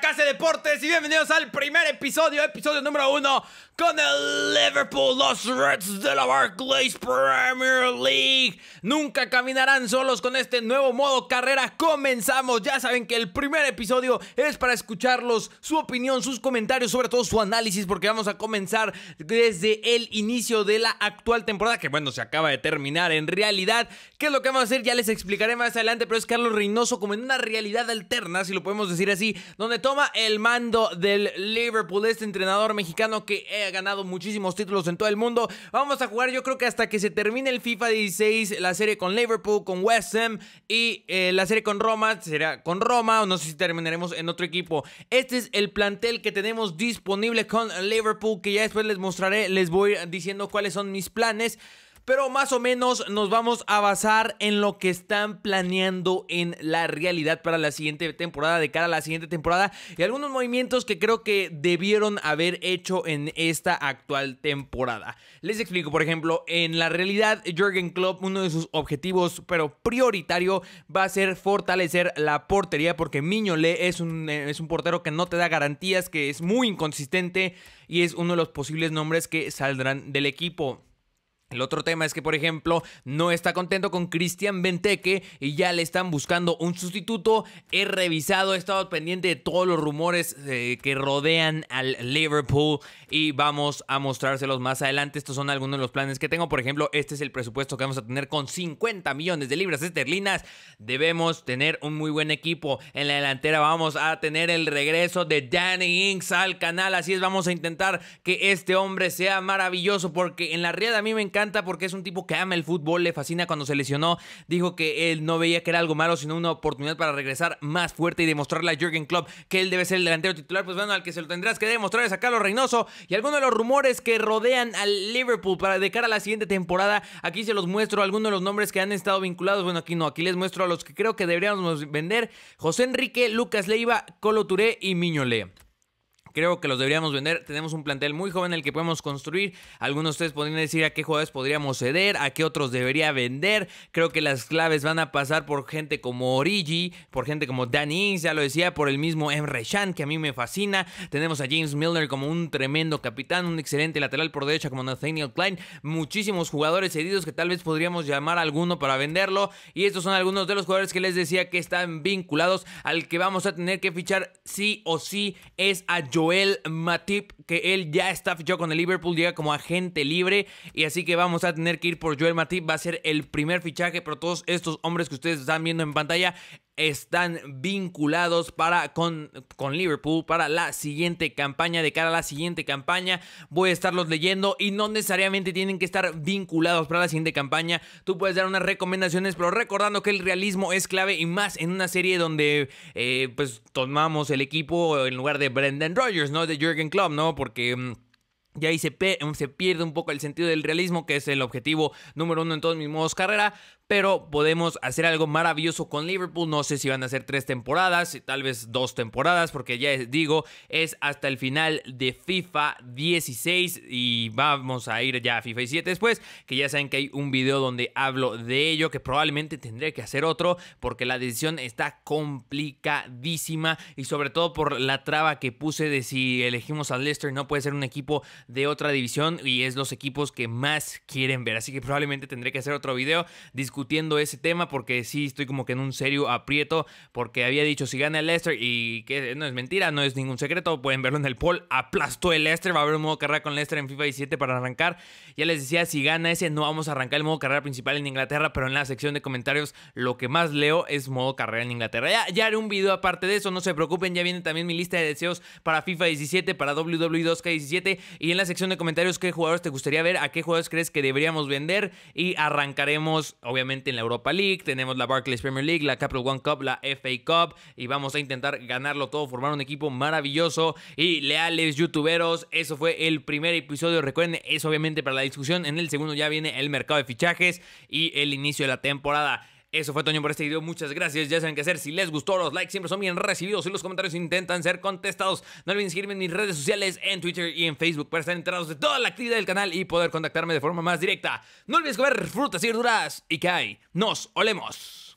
Casa de Deportes y bienvenidos al primer episodio, episodio número 1 con el Liverpool, los Reds de la Barclays Premier League. Nunca caminarán solos con este nuevo modo carrera. Comenzamos, ya saben que el primer episodio es para escucharlos, su opinión, sus comentarios, sobre todo su análisis, porque vamos a comenzar desde el inicio de la actual temporada, que bueno, se acaba de terminar en realidad. ¿Qué es lo que vamos a hacer? Ya les explicaré más adelante, pero es Carlos Reynoso como en una realidad alterna, si lo podemos decir así, donde toma el mando del Liverpool, este entrenador mexicano que ha ganado muchísimos títulos en todo el mundo. Vamos a jugar, yo creo que hasta que se termine el FIFA 16, la serie con Liverpool, con West Ham y la serie con Roma, será con Roma, o no sé si terminaremos en otro equipo. Este es el plantel que tenemos disponible con Liverpool, que ya después les mostraré, les voy diciendo cuáles son mis planes. Pero más o menos nos vamos a basar en lo que están planeando en la realidad para la siguiente temporada, de cara a la siguiente temporada, y algunos movimientos que creo que debieron haber hecho en esta actual temporada. Les explico, por ejemplo, en la realidad Jürgen Klopp, uno de sus objetivos, pero prioritario, va a ser fortalecer la portería, porque Mignolet es un portero que no te da garantías, que es muy inconsistente y es uno de los posibles nombres que saldrán del equipo. El otro tema es que, por ejemplo, no está contento con Christian Benteke y ya le están buscando un sustituto. He revisado, he estado pendiente de todos los rumores que rodean al Liverpool y vamos a mostrárselos más adelante. Estos son algunos de los planes que tengo. Por ejemplo, este es el presupuesto que vamos a tener con 50 millones de libras esterlinas. Debemos tener un muy buen equipo. En la delantera vamos a tener el regreso de Danny Ings al canal. Así es, vamos a intentar que este hombre sea maravilloso, porque en la realidad a mí me encanta, porque es un tipo que ama el fútbol, le fascina. Cuando se lesionó dijo que él no veía que era algo malo, sino una oportunidad para regresar más fuerte y demostrarle a Jürgen Klopp que él debe ser el delantero titular. Pues bueno, al que se lo tendrás que demostrar es a Carlos Reynoso. Y algunos de los rumores que rodean al Liverpool para de cara a la siguiente temporada, aquí se los muestro, algunos de los nombres que han estado vinculados. Bueno, aquí no, aquí les muestro a los que creo que deberíamos vender: José Enrique, Lucas Leiva, Colo Touré y Mignolet. Creo que los deberíamos vender. Tenemos un plantel muy joven en el que podemos construir. Algunos de ustedes podrían decir a qué jugadores podríamos ceder, a qué otros debería vender. Creo que las claves van a pasar por gente como Origi, por gente como Danny Ings, ya lo decía, por el mismo Emre Can, que a mí me fascina. Tenemos a James Milner como un tremendo capitán, un excelente lateral por derecha como Nathaniel Klein. Muchísimos jugadores cedidos que tal vez podríamos llamar a alguno para venderlo. Y estos son algunos de los jugadores que les decía que están vinculados. Al que vamos a tener que fichar sí o sí es a Joel Matip, que él ya está fichado con el Liverpool, llega como agente libre, y así que vamos a tener que ir por Joel Matip. Va a ser el primer fichaje, pero todos estos hombres que ustedes están viendo en pantalla están vinculados para con Liverpool para la siguiente campaña. De cara a la siguiente campaña voy a estarlos leyendo, y no necesariamente tienen que estar vinculados para la siguiente campaña. Tú puedes dar unas recomendaciones, pero recordando que el realismo es clave, y más en una serie donde pues tomamos el equipo en lugar de Brendan Rodgers, no de Jürgen Klopp, ¿no? Porque y ahí se pierde un poco el sentido del realismo, que es el objetivo número uno en todos mis modos carrera. Pero podemos hacer algo maravilloso con Liverpool. No sé si van a ser 3 temporadas, tal vez 2 temporadas, porque ya les digo, es hasta el final de FIFA 16 y vamos a ir ya a FIFA 17 después, que ya saben que hay un video donde hablo de ello, que probablemente tendré que hacer otro, porque la decisión está complicadísima, y sobre todo por la traba que puse de si elegimos al Leicester no puede ser un equipo de otra división, y es los equipos que más quieren ver. Así que probablemente tendré que hacer otro video discutiendo ese tema, porque sí estoy como que en un serio aprieto, porque había dicho si gana el Leicester, y que no es mentira, no es ningún secreto, pueden verlo en el poll, aplastó el Leicester. Va a haber un modo carrera con Leicester en FIFA 17 para arrancar. Ya les decía, si gana ese no vamos a arrancar el modo carrera principal en Inglaterra, pero en la sección de comentarios lo que más leo es modo carrera en Inglaterra. Ya haré un video aparte de eso, no se preocupen. Ya viene también mi lista de deseos para FIFA 17, para WWE 2K17, y en la sección de comentarios, qué jugadores te gustaría ver, a qué jugadores crees que deberíamos vender. Y arrancaremos obviamente en la Europa League, tenemos la Barclays Premier League, la Capital One Cup, la FA Cup, y vamos a intentar ganarlo todo, formar un equipo maravilloso. Y leales youtuberos, eso fue el primer episodio. Recuerden, es obviamente para la discusión. En el segundo ya viene el mercado de fichajes y el inicio de la temporada. Eso fue Toño por este video, muchas gracias, ya saben qué hacer. Si les gustó, los likes siempre son bien recibidos y los comentarios intentan ser contestados. No olviden seguirme en mis redes sociales, en Twitter y en Facebook, para estar enterados de toda la actividad del canal y poder contactarme de forma más directa. No olvides comer frutas y verduras, y que ahí nos olemos.